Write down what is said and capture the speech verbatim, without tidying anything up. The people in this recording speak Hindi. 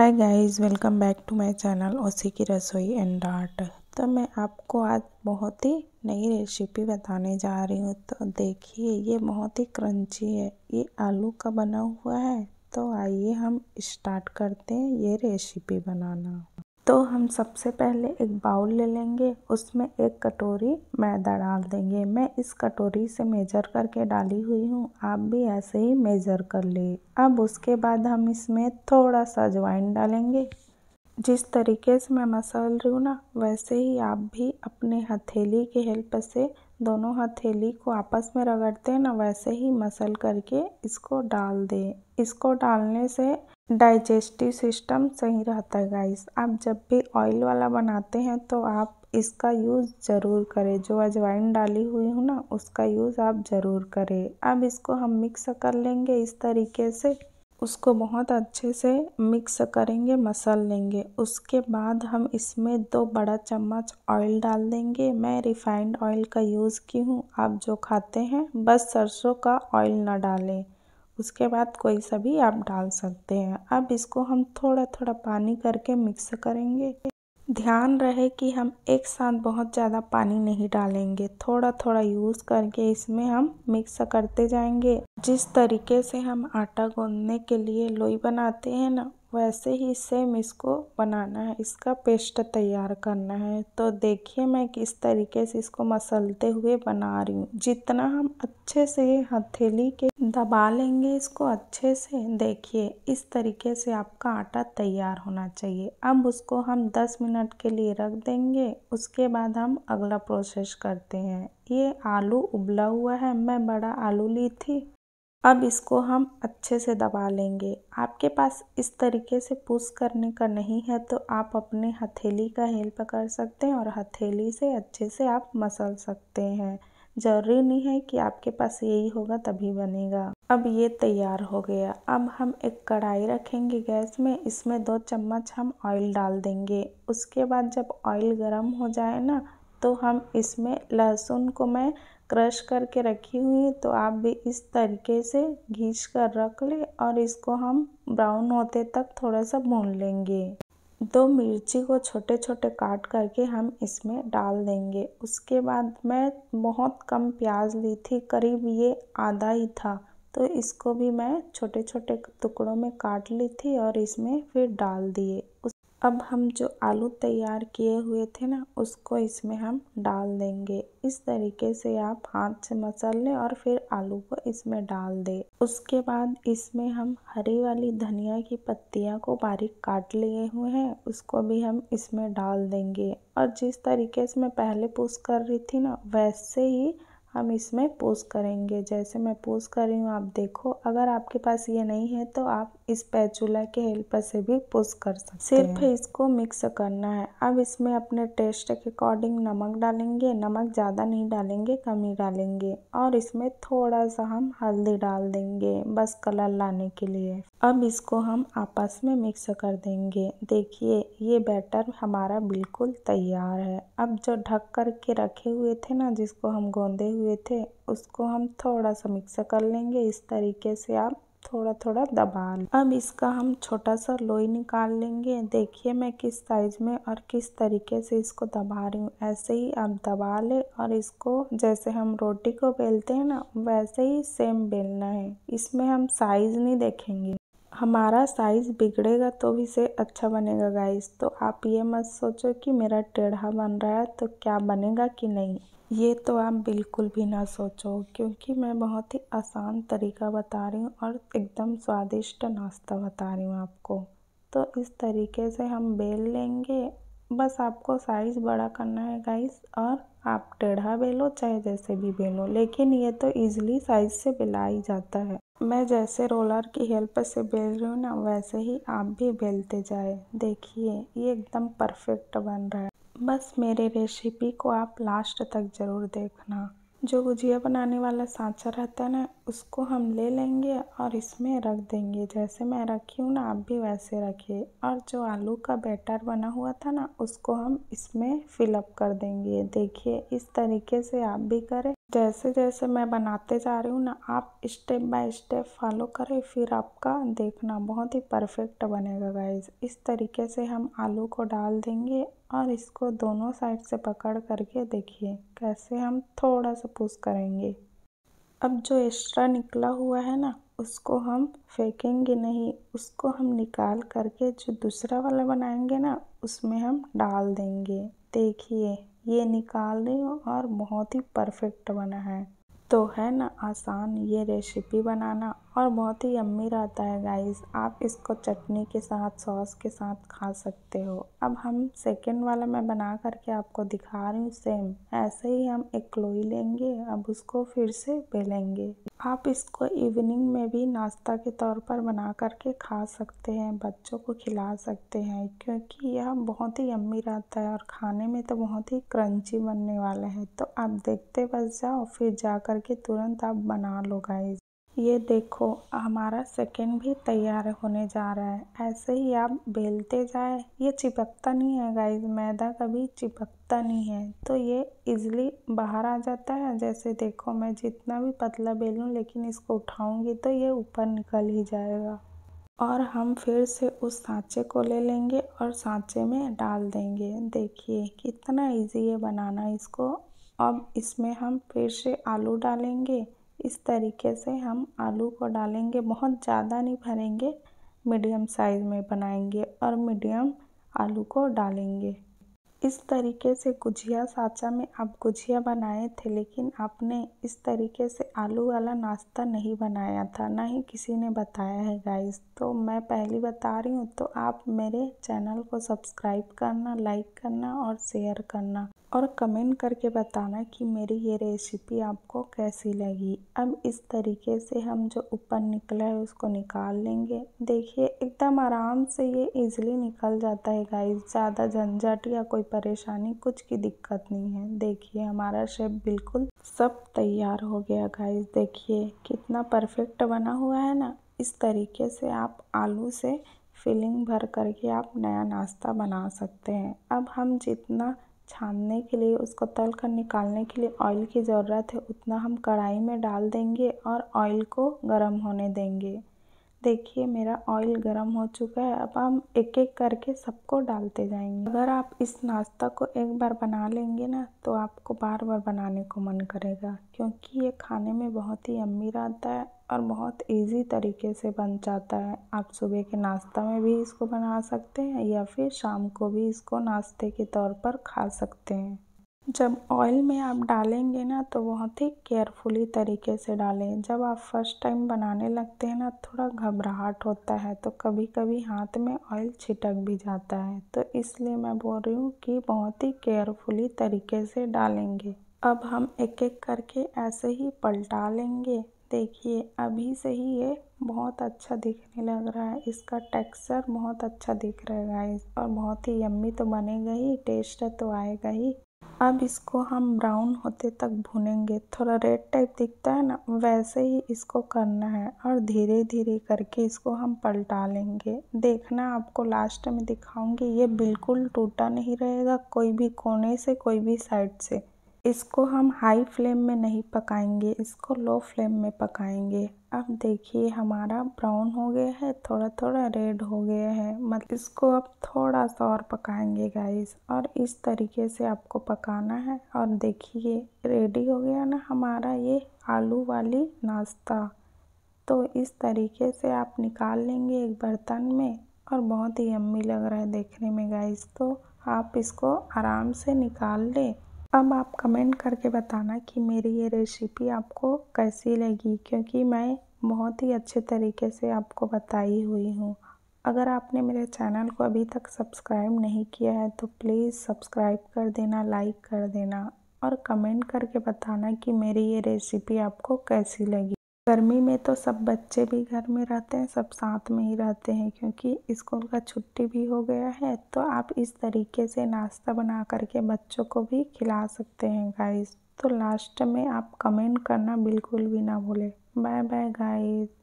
Hi guys, welcome back to my channel Oshi की रसोई एंड आर्ट। तो मैं आपको आज बहुत ही नई रेसिपी बताने जा रही हूँ। तो देखिए, ये बहुत ही क्रंची है, ये आलू का बना हुआ है। तो आइए हम स्टार्ट करते हैं ये रेसिपी बनाना। तो हम सबसे पहले एक बाउल ले लेंगे, उसमें एक कटोरी मैदा डाल देंगे। मैं इस कटोरी से मेजर करके डाली हुई हूँ, आप भी ऐसे ही मेजर कर लें। अब उसके बाद हम इसमें थोड़ा सा अजवाइन डालेंगे। जिस तरीके से मैं मसल रही हूँ ना, वैसे ही आप भी अपने हथेली के हेल्प से, दोनों हथेली को आपस में रगड़ते हैं ना, वैसे ही मसल करके इसको डाल दें। इसको डालने से डाइजेस्टिव सिस्टम सही रहता है। गाइस, आप जब भी ऑयल वाला बनाते हैं तो आप इसका यूज़ ज़रूर करें। जो अजवाइन डाली हुई हूँ ना, उसका यूज़ आप ज़रूर करें। अब इसको हम मिक्स कर लेंगे इस तरीके से, उसको बहुत अच्छे से मिक्स करेंगे, मसल लेंगे। उसके बाद हम इसमें दो बड़ा चम्मच ऑयल डाल देंगे। मैं रिफाइंड ऑयल का यूज़ की हूँ, आप जो खाते हैं बस सरसों का ऑयल ना डालें, उसके बाद कोई सा भी आप डाल सकते हैं। अब इसको हम थोड़ा थोड़ा पानी करके मिक्स करेंगे। ध्यान रहे कि हम एक साथ बहुत ज़्यादा पानी नहीं डालेंगे, थोड़ा थोड़ा यूज़ करके इसमें हम मिक्स करते जाएंगे। जिस तरीके से हम आटा गूंदने के लिए लोई बनाते हैं ना, वैसे ही सेम इसको बनाना है, इसका पेस्ट तैयार करना है। तो देखिए मैं किस तरीके से इसको मसलते हुए बना रही हूँ। जितना हम अच्छे से हथेली के दबा लेंगे इसको अच्छे से, देखिए इस तरीके से आपका आटा तैयार होना चाहिए। अब उसको हम दस मिनट के लिए रख देंगे। उसके बाद हम अगला प्रोसेस करते हैं। ये आलू उबला हुआ है, मैं बड़ा आलू ली थी। अब इसको हम अच्छे से दबा लेंगे। आपके पास इस तरीके से पुश करने का नहीं है तो आप अपने हथेली का हेल्प कर सकते हैं और हथेली से अच्छे से आप मसल सकते हैं। ज़रूरी नहीं है कि आपके पास यही होगा तभी बनेगा। अब ये तैयार हो गया। अब हम एक कढ़ाई रखेंगे गैस में, इसमें दो चम्मच हम ऑयल डाल देंगे। उसके बाद जब ऑयल गर्म हो जाए ना, तो हम इसमें लहसुन को मैं क्रश करके रखी हुई है, तो आप भी इस तरीके से घिस कर रख ले और इसको हम ब्राउन होते तक थोड़ा सा भून लेंगे। दो मिर्ची को छोटे छोटे काट करके हम इसमें डाल देंगे। उसके बाद मैं बहुत कम प्याज ली थी, करीब ये आधा ही था, तो इसको भी मैं छोटे छोटे टुकड़ों में काट ली थी और इसमें फिर डाल दिए। अब हम जो आलू तैयार किए हुए थे ना, उसको इसमें हम डाल देंगे। इस तरीके से आप हाथ से मसल लें और फिर आलू को इसमें डाल दें। उसके बाद इसमें हम हरी वाली धनिया की पत्तियां को बारीक काट लिए हुए हैं, उसको भी हम इसमें डाल देंगे। और जिस तरीके से मैं पहले पूस कर रही थी ना, वैसे ही हम इसमें पूस करेंगे। जैसे मैं पूस कर रही हूँ आप देखो। अगर आपके पास ये नहीं है तो आप इस स्पैचुला के हेल्प से भी पूस कर सकते हैं। सिर्फ इसको मिक्स करना है। अब इसमें अपने टेस्ट के अकॉर्डिंग नमक डालेंगे। नमक ज़्यादा नहीं डालेंगे, कम ही डालेंगे। और इसमें थोड़ा सा हम हल्दी डाल देंगे, बस कलर लाने के लिए। अब इसको हम आपस में मिक्स कर देंगे। देखिए ये बैटर हमारा बिल्कुल तैयार है। अब जो ढक करके रखे हुए थे ना, जिसको हम गूंदे हुए थे, उसको हम थोड़ा सा मिक्स कर लेंगे। इस तरीके से आप थोड़ा थोड़ा दबा लें। अब इसका हम छोटा सा लोई निकाल लेंगे। देखिए मैं किस साइज में और किस तरीके से इसको दबा रही हूँ। ऐसे ही आप दबा लें और इसको जैसे हम रोटी को बेलते हैं ना, वैसे ही सेम बेलना है। इसमें हम साइज नहीं देखेंगे, हमारा साइज़ बिगड़ेगा तो भी से अच्छा बनेगा। गाइस, तो आप ये मत सोचो कि मेरा टेढ़ा बन रहा है तो क्या बनेगा कि नहीं, ये तो आप बिल्कुल भी ना सोचो, क्योंकि मैं बहुत ही आसान तरीका बता रही हूँ और एकदम स्वादिष्ट नाश्ता बता रही हूँ आपको। तो इस तरीके से हम बेल लेंगे। बस आपको साइज़ बड़ा करना है गाइस, और आप टेढ़ा बेलो चाहे जैसे भी बेलो, लेकिन ये तो ईजिली साइज़ से बेला ही जाता है। मैं जैसे रोलर की हेल्प से बेल रही हूँ ना, वैसे ही आप भी बेलते जाए। देखिए ये एकदम परफेक्ट बन रहा है। बस मेरे रेसिपी को आप लास्ट तक ज़रूर देखना। जो गुजिया बनाने वाला सांचा रहता है ना, उसको हम ले लेंगे और इसमें रख देंगे। जैसे मैं रखी हूँ ना, आप भी वैसे रखिए। और जो आलू का बैटर बना हुआ था ना, उसको हम इसमें फिलअप कर देंगे। देखिए इस तरीके से आप भी करें। जैसे जैसे मैं बनाते जा रही हूँ ना, आप स्टेप बाय स्टेप फॉलो करें, फिर आपका देखना बहुत ही परफेक्ट बनेगा गाइज़। इस तरीके से हम आलू को डाल देंगे और इसको दोनों साइड से पकड़ करके देखिए कैसे हम थोड़ा सा पुश करेंगे। अब जो एक्स्ट्रा निकला हुआ है ना, उसको हम फेंकेंगे नहीं, उसको हम निकाल करके जो दूसरा वाला बनाएंगे ना, उसमें हम डाल देंगे। देखिए ये निकाल रही हूँ और बहुत ही परफेक्ट बना है। तो है ना आसान ये रेसिपी बनाना, और बहुत ही यम्मी रहता है गाइस। आप इसको चटनी के साथ, सॉस के साथ खा सकते हो। अब हम सेकेंड वाला मैं बना करके आपको दिखा रही हूँ। सेम ऐसे ही हम एक लोई लेंगे, अब उसको फिर से बेलेंगे। आप इसको इवनिंग में भी नाश्ता के तौर पर बना करके खा सकते हैं, बच्चों को खिला सकते हैं, क्योंकि यह बहुत ही यम्मी रहता है और खाने में तो बहुत ही क्रंची बनने वाला है। तो आप देखते बस जाओ, फिर जा करके तुरंत आप बना लो गाइस। ये देखो हमारा सेकंड भी तैयार होने जा रहा है। ऐसे ही आप बेलते जाए, ये चिपकता नहीं है गाइस, मैदा कभी चिपकता नहीं है, तो ये इज़िली बाहर आ जाता है। जैसे देखो मैं जितना भी पतला बेलूं, लेकिन इसको उठाऊंगी तो ये ऊपर निकल ही जाएगा। और हम फिर से उस सांचे को ले लेंगे और सांचे में डाल देंगे। देखिए कितना ईजी है बनाना इसको। अब इसमें हम फिर से आलू डालेंगे। इस तरीके से हम आलू को डालेंगे, बहुत ज़्यादा नहीं भरेंगे, मीडियम साइज़ में बनाएंगे और मीडियम आलू को डालेंगे। इस तरीके से गुजिया सांचा में आप गुजिया बनाए थे, लेकिन आपने इस तरीके से आलू वाला नाश्ता नहीं बनाया था, ना ही किसी ने बताया है गाइस। तो मैं पहली बता रही हूँ। तो आप मेरे चैनल को सब्सक्राइब करना, लाइक करना और शेयर करना, और कमेंट करके बताना कि मेरी ये रेसिपी आपको कैसी लगी। अब इस तरीके से हम जो ऊपर निकला है उसको निकाल लेंगे। देखिए एकदम आराम से ये इजीली निकल जाता है गाइस, ज़्यादा झंझट या कोई परेशानी कुछ की दिक्कत नहीं है। देखिए हमारा शेप बिल्कुल सब तैयार हो गया गाइस। देखिए कितना परफेक्ट बना हुआ है ना। इस तरीके से आप आलू से फिलिंग भर करके आप नया नाश्ता बना सकते हैं। अब हम जितना छानने के लिए, उसको तल कर निकालने के लिए ऑयल की ज़रूरत है, उतना हम कढ़ाई में डाल देंगे और ऑयल को गर्म होने देंगे। देखिए मेरा ऑयल गर्म हो चुका है। अब हम एक एक करके सबको डालते जाएंगे। अगर आप इस नाश्ता को एक बार बना लेंगे ना, तो आपको बार बार बनाने को मन करेगा, क्योंकि ये खाने में बहुत ही यम्मी रहता है और बहुत इजी तरीके से बन जाता है। आप सुबह के नाश्ता में भी इसको बना सकते हैं, या फिर शाम को भी इसको नाश्ते के तौर पर खा सकते हैं। जब ऑयल में आप डालेंगे ना, तो बहुत ही केयरफुली तरीके से डालें। जब आप फर्स्ट टाइम बनाने लगते हैं ना, थोड़ा घबराहट होता है, तो कभी कभी हाथ में ऑयल छिटक भी जाता है। तो इसलिए मैं बोल रही हूँ कि बहुत ही केयरफुली तरीके से डालेंगे। अब हम एक एक करके ऐसे ही पलटा लेंगे। देखिए अभी से ही ये बहुत अच्छा दिखने लग रहा है, इसका टेक्सचर बहुत अच्छा दिख रहा है गाइस, और बहुत ही यम्मी तो बनेगा ही, टेस्ट तो आएगा ही। अब इसको हम ब्राउन होते तक भूनेंगे। थोड़ा रेड टाइप दिखता है ना, वैसे ही इसको करना है, और धीरे धीरे करके इसको हम पलटा लेंगे। देखना आपको लास्ट में दिखाऊंगी, ये बिल्कुल टूटा नहीं रहेगा कोई भी कोने से, कोई भी साइड से। इसको हम हाई फ्लेम में नहीं पकाएंगे, इसको लो फ्लेम में पकाएंगे। अब देखिए हमारा ब्राउन हो गया है, थोड़ा थोड़ा रेड हो गया है, मतलब इसको अब थोड़ा सा और पकाएंगे गाइस। और इस तरीके से आपको पकाना है। और देखिए रेडी हो गया ना हमारा ये आलू वाली नाश्ता। तो इस तरीके से आप निकाल लेंगे एक बर्तन में, और बहुत ही यम्मी लग रहा है देखने में गाइस। तो आप इसको आराम से निकाल लें। अब आप कमेंट करके बताना कि मेरी ये रेसिपी आपको कैसी लगी, क्योंकि मैं बहुत ही अच्छे तरीके से आपको बताई हुई हूँ। अगर आपने मेरे चैनल को अभी तक सब्सक्राइब नहीं किया है, तो प्लीज़ सब्सक्राइब कर देना, लाइक कर देना, और कमेंट करके बताना कि मेरी ये रेसिपी आपको कैसी लगी। गर्मी में तो सब बच्चे भी घर में रहते हैं, सब साथ में ही रहते हैं, क्योंकि स्कूल का छुट्टी भी हो गया है। तो आप इस तरीके से नाश्ता बना करके बच्चों को भी खिला सकते हैं गाइस। तो लास्ट में आप कमेंट करना बिल्कुल भी ना भूलें। Bye bye guys.